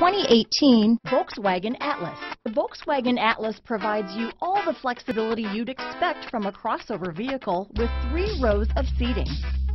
2018 Volkswagen Atlas. The Volkswagen Atlas provides you all the flexibility you'd expect from a crossover vehicle with 3 rows of seating.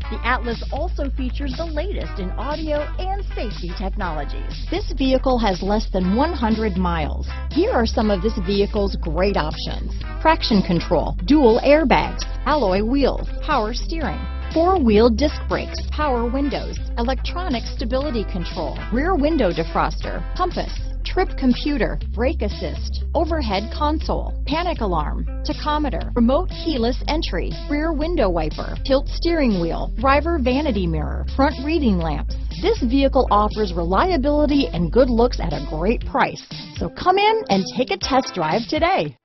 The Atlas also features the latest in audio and safety technologies. This vehicle has less than 100 miles. Here are some of this vehicle's great options: traction control, dual airbags, alloy wheels, power steering, four-wheel disc brakes, power windows, electronic stability control, rear window defroster, compass, trip computer, brake assist, overhead console, panic alarm, tachometer, remote keyless entry, rear window wiper, tilt steering wheel, driver vanity mirror, front reading lamps. This vehicle offers reliability and good looks at a great price. So come in and take a test drive today.